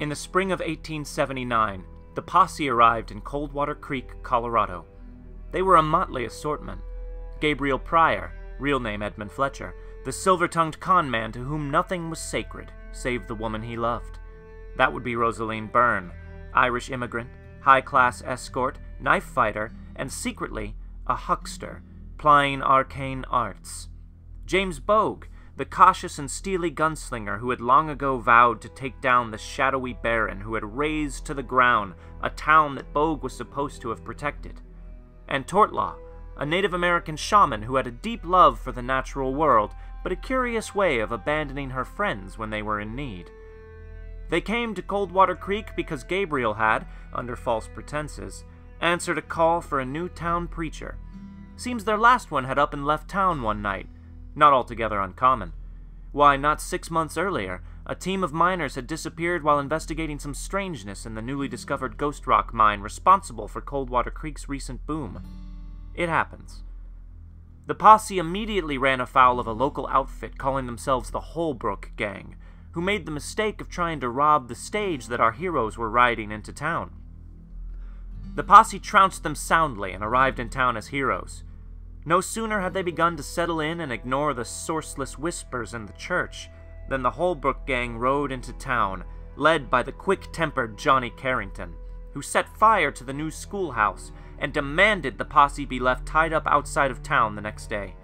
In the spring of 1879, the posse arrived in Coldwater Creek, Colorado. They were a motley assortment. Gabriel Pryor, real name Edmund Fletcher, the silver-tongued con man to whom nothing was sacred save the woman he loved. That would be Rosaleen Byrne, Irish immigrant, high-class escort, knife fighter, and secretly a huckster, plying arcane arts. James Bogue, the cautious and steely gunslinger who had long ago vowed to take down the shadowy baron who had razed to the ground a town that Bogue was supposed to have protected. And Tortla, a Native American shaman who had a deep love for the natural world, but a curious way of abandoning her friends when they were in need. They came to Coldwater Creek because Gabriel had, under false pretenses, answered a call for a new town preacher. Seems their last one had up and left town one night. Not altogether uncommon. Why, not 6 months earlier, a team of miners had disappeared while investigating some strangeness in the newly discovered Ghost Rock mine responsible for Coldwater Creek's recent boom. It happens. The posse immediately ran afoul of a local outfit calling themselves the Holbrook Gang, who made the mistake of trying to rob the stage that our heroes were riding into town. The posse trounced them soundly and arrived in town as heroes. No sooner had they begun to settle in and ignore the sourceless whispers in the church than the Holbrook Gang rode into town, led by the quick-tempered Johnny Carrington, who set fire to the new schoolhouse and demanded the posse be left tied up outside of town the next day.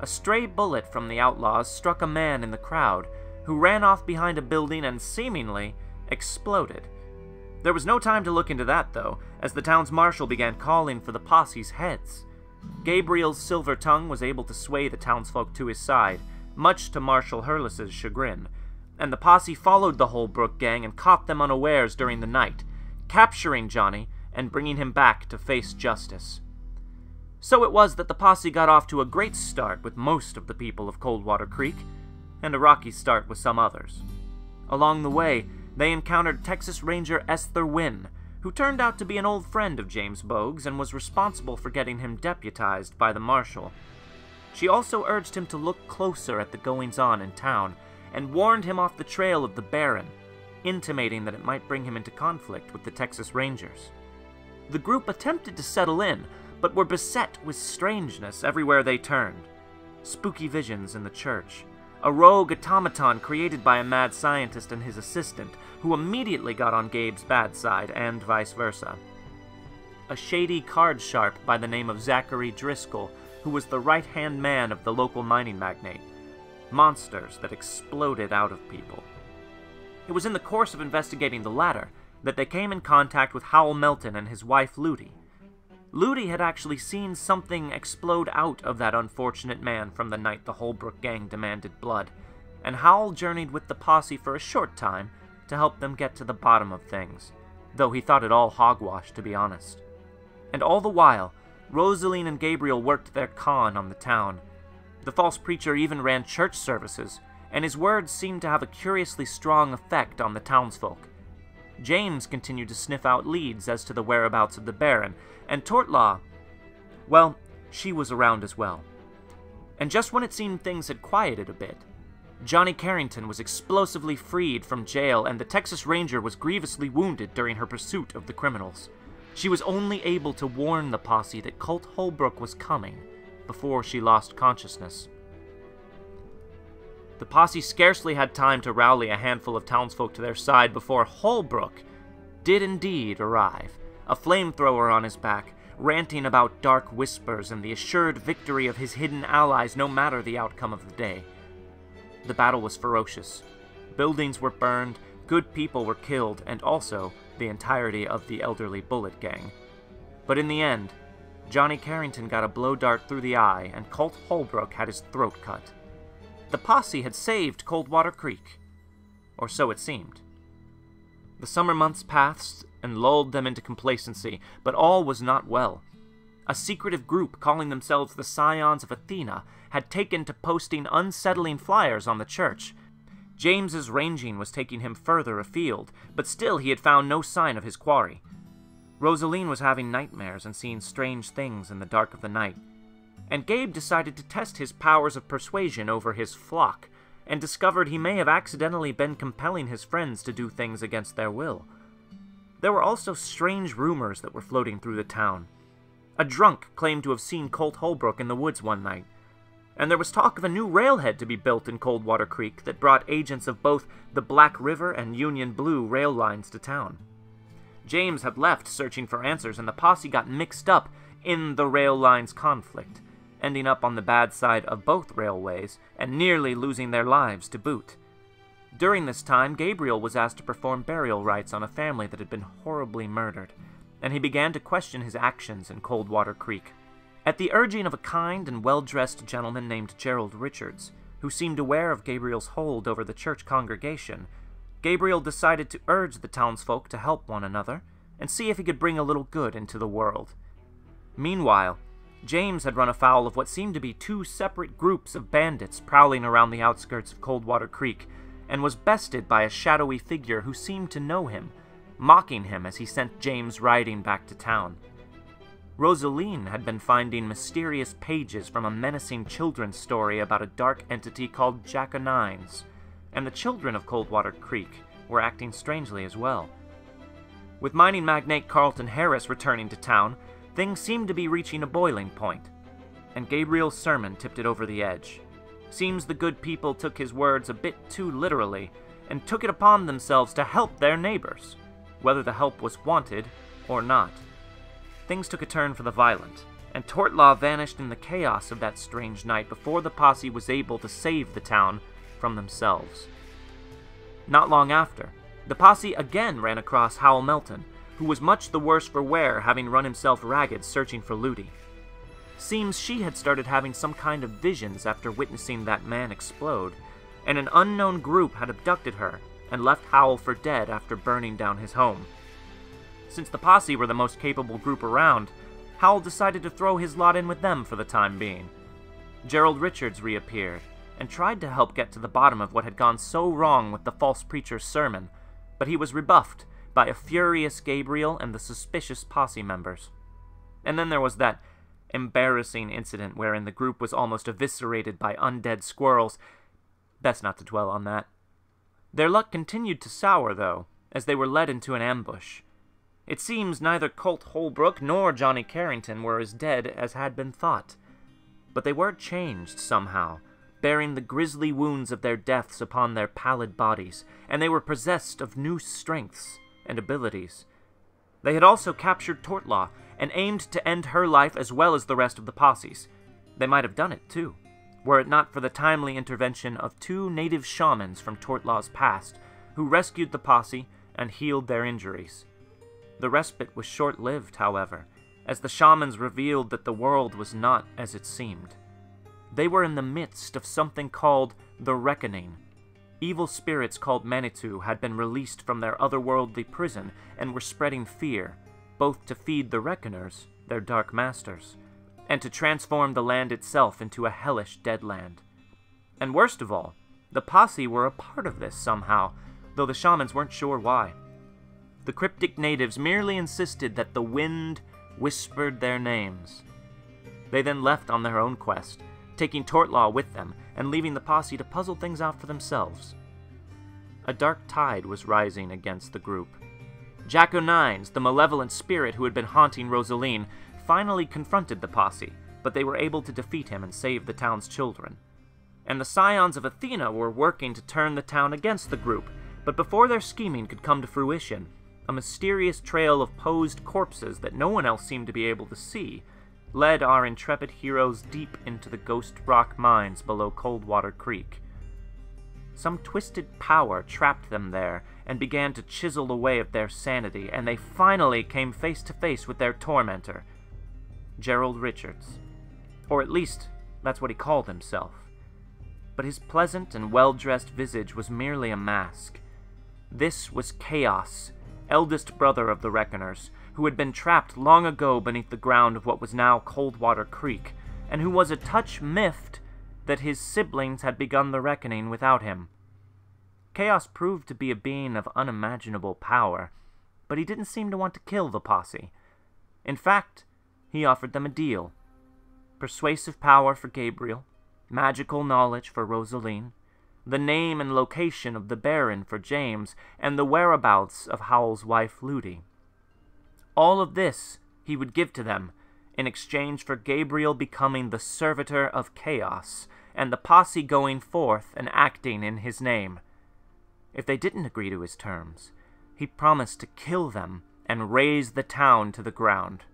A stray bullet from the outlaws struck a man in the crowd, who ran off behind a building and seemingly exploded. There was no time to look into that, though, as the town's marshal began calling for the posse's heads. Gabriel's silver tongue was able to sway the townsfolk to his side, much to Marshal Hurles's chagrin, and the posse followed the Holbrook Gang and caught them unawares during the night, capturing Johnny and bringing him back to face justice. So it was that the posse got off to a great start with most of the people of Coldwater Creek, and a rocky start with some others. Along the way, they encountered Texas Ranger Esther Wynne, who turned out to be an old friend of James Bogue's and was responsible for getting him deputized by the marshal. She also urged him to look closer at the goings-on in town, and warned him off the trail of the Baron, intimating that it might bring him into conflict with the Texas Rangers. The group attempted to settle in, but were beset with strangeness everywhere they turned. Spooky visions in the church, a rogue automaton created by a mad scientist and his assistant, who immediately got on Gabe's bad side, and vice versa. A shady card sharp by the name of Zachary Driscoll, who was the right-hand man of the local mining magnate. Monsters that exploded out of people. It was in the course of investigating the latter that they came in contact with Howell Melton and his wife Lutie. Lutie had actually seen something explode out of that unfortunate man from the night the Holbrook Gang demanded blood, and Howell journeyed with the posse for a short time to help them get to the bottom of things, though he thought it all hogwash, to be honest. And all the while, Rosaleen and Gabriel worked their con on the town. The false preacher even ran church services, and his words seemed to have a curiously strong effect on the townsfolk. James continued to sniff out leads as to the whereabouts of the Baron, and Tortla, well, she was around as well. And just when it seemed things had quieted a bit, Johnny Carrington was explosively freed from jail, and the Texas Ranger was grievously wounded during her pursuit of the criminals. She was only able to warn the posse that Colt Holbrook was coming before she lost consciousness. The posse scarcely had time to rally a handful of townsfolk to their side before Holbrook did indeed arrive, a flamethrower on his back, ranting about dark whispers and the assured victory of his hidden allies no matter the outcome of the day. The battle was ferocious. Buildings were burned, good people were killed, and also the entirety of the elderly bullet gang. But in the end, Johnny Carrington got a blow dart through the eye, and Colt Holbrook had his throat cut. The posse had saved Coldwater Creek, or so it seemed. The summer months passed and lulled them into complacency, but all was not well. A secretive group calling themselves the Scions of Athena had taken to posting unsettling flyers on the church. James's ranging was taking him further afield, but still he had found no sign of his quarry. Rosaleen was having nightmares and seeing strange things in the dark of the night. And Gabe decided to test his powers of persuasion over his flock and discovered he may have accidentally been compelling his friends to do things against their will. There were also strange rumors that were floating through the town. A drunk claimed to have seen Colt Holbrook in the woods one night, and there was talk of a new railhead to be built in Coldwater Creek that brought agents of both the Black River and Union Blue rail lines to town. James had left searching for answers, and the posse got mixed up in the rail lines conflict, ending up on the bad side of both railways and nearly losing their lives to boot. During this time, Gabriel was asked to perform burial rites on a family that had been horribly murdered, and he began to question his actions in Coldwater Creek. At the urging of a kind and well-dressed gentleman named Gerald Richards, who seemed aware of Gabriel's hold over the church congregation, Gabriel decided to urge the townsfolk to help one another and see if he could bring a little good into the world. Meanwhile, James had run afoul of what seemed to be two separate groups of bandits prowling around the outskirts of Coldwater Creek, and was bested by a shadowy figure who seemed to know him, mocking him as he sent James riding back to town. Rosaleen had been finding mysterious pages from a menacing children's story about a dark entity called Jack O'Nines, and the children of Coldwater Creek were acting strangely as well. With mining magnate Carlton Harris returning to town, things seemed to be reaching a boiling point, and Gabriel's sermon tipped it over the edge. Seems the good people took his words a bit too literally and took it upon themselves to help their neighbors, whether the help was wanted or not. Things took a turn for the violent, and Tortla vanished in the chaos of that strange night before the posse was able to save the town from themselves. Not long after, the posse again ran across Howell Melton, who was much the worse for wear, having run himself ragged searching for Lutie. Seems she had started having some kind of visions after witnessing that man explode, and an unknown group had abducted her and left Howell for dead after burning down his home. Since the posse were the most capable group around, Howell decided to throw his lot in with them for the time being. Gerald Richards reappeared and tried to help get to the bottom of what had gone so wrong with the false preacher's sermon, but he was rebuffed by a furious Gabriel and the suspicious posse members. And then there was that embarrassing incident wherein the group was almost eviscerated by undead squirrels. Best not to dwell on that. Their luck continued to sour, though, as they were led into an ambush. It seems neither Colt Holbrook nor Johnny Carrington were as dead as had been thought, but they were changed somehow, bearing the grisly wounds of their deaths upon their pallid bodies, and they were possessed of new strengths and abilities. They had also captured Torte Law, and aimed to end her life as well as the rest of the posse's. They might have done it, too, were it not for the timely intervention of two native shamans from Torte Law's past, who rescued the posse and healed their injuries. The respite was short-lived, however, as the shamans revealed that the world was not as it seemed. They were in the midst of something called the Reckoning. Evil spirits called Manitou had been released from their otherworldly prison and were spreading fear, both to feed the Reckoners, their dark masters, and to transform the land itself into a hellish deadland. And worst of all, the posse were a part of this somehow, though the shamans weren't sure why. The cryptic natives merely insisted that the wind whispered their names. They then left on their own quest, taking Tortla with them and leaving the posse to puzzle things out for themselves. A dark tide was rising against the group. Jack O'Nines, the malevolent spirit who had been haunting Rosaleen, finally confronted the posse, but they were able to defeat him and save the town's children. And the Scions of Athena were working to turn the town against the group, but before their scheming could come to fruition, a mysterious trail of posed corpses that no one else seemed to be able to see led our intrepid heroes deep into the Ghost Rock mines below Coldwater Creek. Some twisted power trapped them there and began to chisel away at their sanity, and they finally came face to face with their tormentor, Gerald Richards. Or at least, that's what he called himself. But his pleasant and well-dressed visage was merely a mask. This was Chaos, eldest brother of the Reckoners, who had been trapped long ago beneath the ground of what was now Coldwater Creek, and who was a touch miffed that his siblings had begun the reckoning without him. Chaos proved to be a being of unimaginable power, but he didn't seem to want to kill the posse. In fact, he offered them a deal. Persuasive power for Gabriel, magical knowledge for Rosaleen, the name and location of the Baron for James, and the whereabouts of Howell's wife Lutie. All of this he would give to them, in exchange for Gabriel becoming the servitor of Chaos, and the posse going forth and acting in his name. If they didn't agree to his terms, he promised to kill them and raze the town to the ground.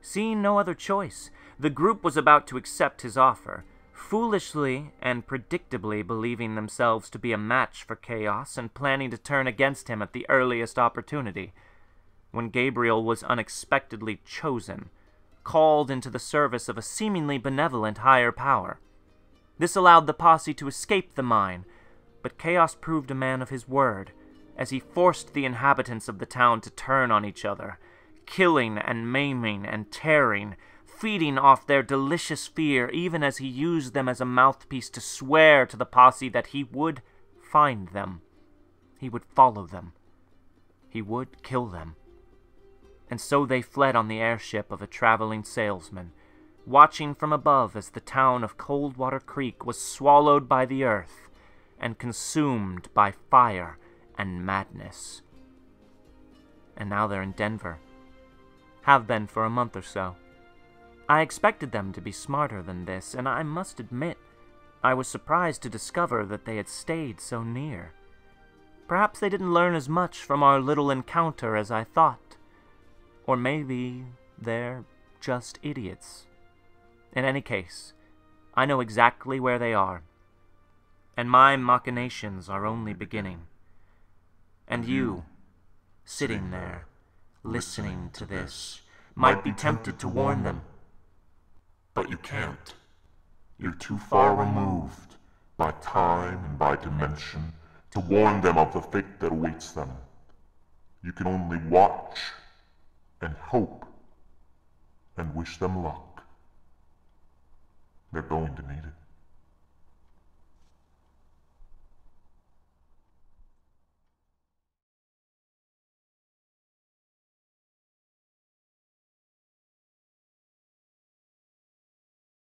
Seeing no other choice, the group was about to accept his offer, foolishly and predictably believing themselves to be a match for Chaos and planning to turn against him at the earliest opportunity, when Gabriel was unexpectedly chosen, called into the service of a seemingly benevolent higher power. This allowed the posse to escape the mine, but Chaos proved a man of his word, as he forced the inhabitants of the town to turn on each other, killing and maiming and tearing, feeding off their delicious fear even as he used them as a mouthpiece to swear to the posse that he would find them, he would follow them, he would kill them. And so they fled on the airship of a traveling salesman, watching from above as the town of Coldwater Creek was swallowed by the earth and consumed by fire and madness. And now they're in Denver. Have been for a month or so. I expected them to be smarter than this, and I must admit, I was surprised to discover that they had stayed so near. Perhaps they didn't learn as much from our little encounter as I thought. Or maybe they're just idiots. In any case, I know exactly where they are, and my machinations are only beginning. And you, sitting there, listening to this, might be tempted to warn them. But you can't. You're too far removed, by time and by dimension, to warn them of the fate that awaits them. You can only watch, and hope, and wish them luck. They're going to need it.